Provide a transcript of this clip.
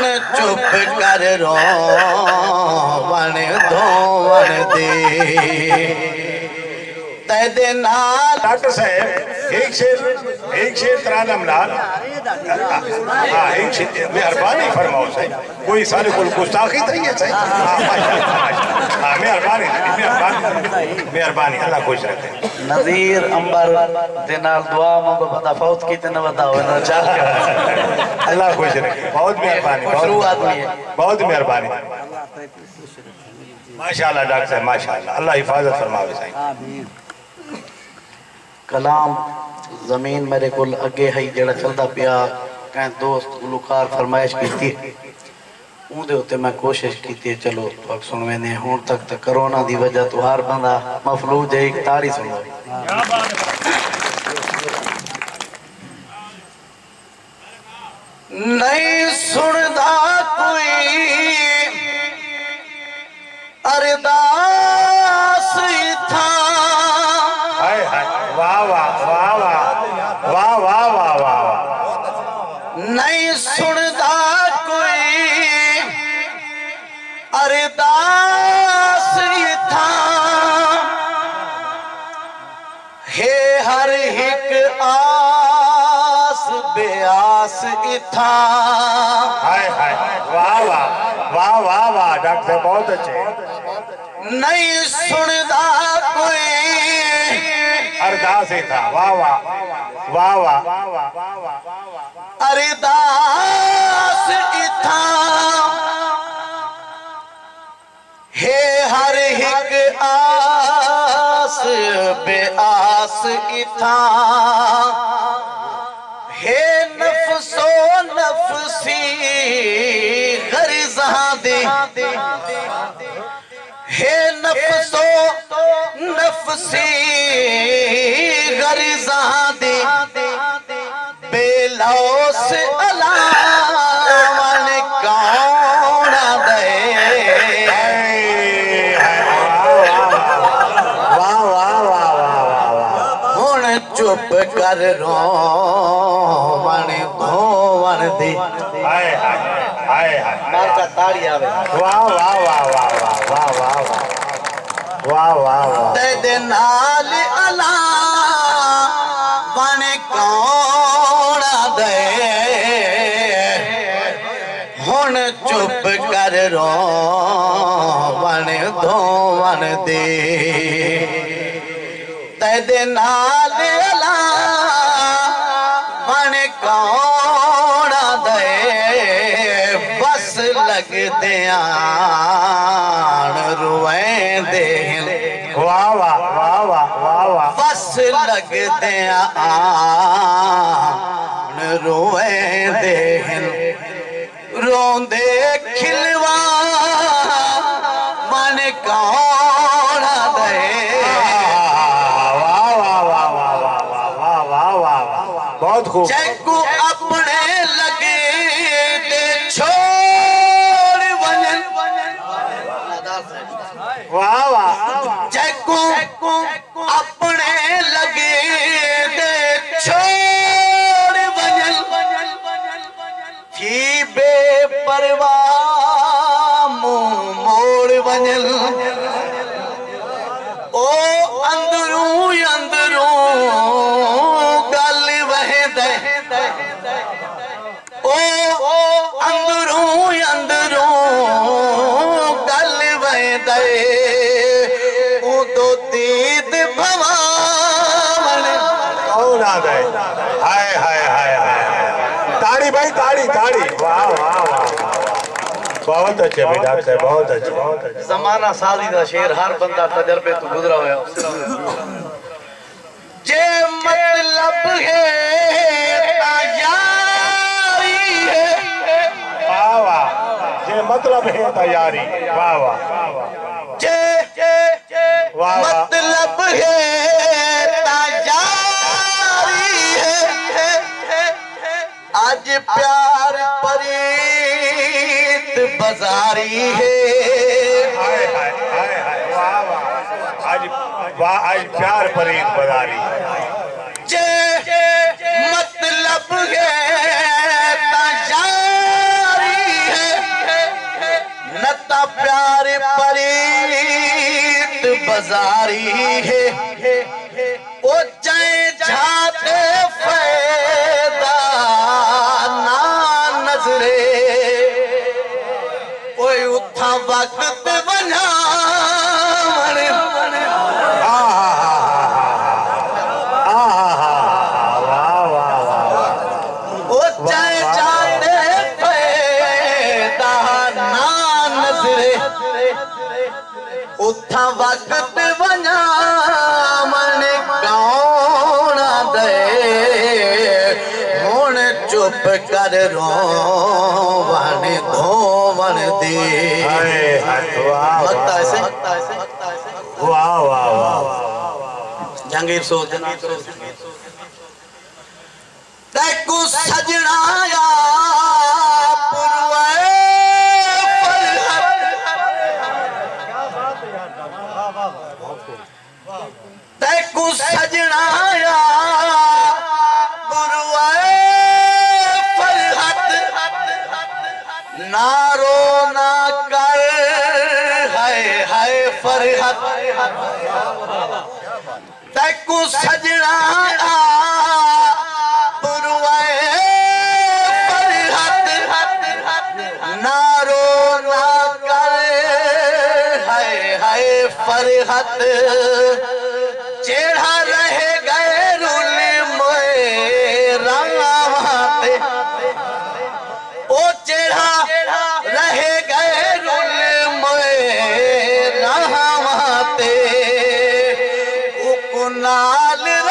मन चुप कर रोवन धोवन दे तैदे ना। डॉक्टर साहब एक शेर तरानम लाल मेहरबानी फरमाओ साहब, कोई सारे को गुस्ताखी तो नहीं है साहब, मेहरबानी मेहरबानी, अल्लाह खुश रखे। नज़ीर अंबर दिनाल दुआ मंगो बता फौत कितने बताओ ना चाल का, अल्लाह खुश रखे। बहुत मेहरबानी, बहुत आदमी है, बहुत मेहरबानी, माशाल्लाह डॉक्टर साहब माशाल्लाह, अल्लाह हिफाजत फरमावे साहब, आमीन। कलाम जमीन मेरे को अगे है जरा चलता पिया, कहीं दोस्त गुलकार फरमाइश की उनके उत्ते मैं कोशिश की, चलो तो सुनवेने हूँ तक तो करोना की वजह तो हर बंदा मफलूज है, एक ताड़ी सुनो। नहीं सुनदा कोई अरदास था, वाह वाह वाह वाह वाह वाह वाह वाह, नहीं सुनदा कोई अरदास था, हे हर एक आस बेआस था। हाय हाय वाह वाह वाह वाह वाह, डॉक्टर बहुत अच्छे। नहीं सुनदा कोई अरदास था, वाह वाह वाह वाह, अरदास था, हे हर एक आस बेआस था, हे नफ्सो नफ्सी गरज़ा दे, हे नफ्सो नफ्सी गरज़ा दे, बेलौस अलावन कौन दे। वाह वाह वाह वाह, हुण चुप कर रोवन धोवन दे। हाय हाय हाय, ताड़ी आवे। वाह वाह वाह वाह वाह वाह वाह वाह वाह वाह वाह, तेरे नाल अला बने कौन दे, हुन चुप कर रो बने धोवन दे, तेरे नाल अला बने कौन दे, बस लग दिया लगते आन रोए दे, रोंदे खिलवा मन कौन दे। वाह वाह वाह वाह वाह वाह वाह वाह, बहुत खूब। चैकू अपने लगे दे छोड़ वजन। वाह वाह, चैकू अपने लगे दे छोड़ वजन, थी बेपरवाह मुंह मोड़ वजन, ओ अंदरू अंदरू गल वह दे, ओ अंदरू अंदरू गल वह दे, बहुत अच्छे डॉक्टर साहब, बहुत अच्छे। जमाना साली दा शेर, हर बंदा तजर्बे तो गुजरा हुआ। जे मतलब है तैयारी है, वाह वाह, जे मतलब है तैयारी, वाह वाह, जे मतलब है तैयारी है, आज प्यार परीत बजारी है। हाय हाय हाय हाय, वाह वाह, आज वाह, आज प्यार परीत बजारी जे मतलब है ताजारी है, लगता प्यार परीत बजारी है ओ जय जाते फैदा ना नजरे कोई उठा वक्त बना उठा वक्त बना मन गौना दे हुण चुप कर रोवन धोवन दे वाह वाह वाह जहांगीर सो तैकू सजना तैकू सजना गुरुए फरहत ना रो ना कर है हाय फरहत तैकू सजना फरहत चेड़ा रह गए रूल मोए ओ चेड़ा रह गए रूल मोए रहाते उकनाल।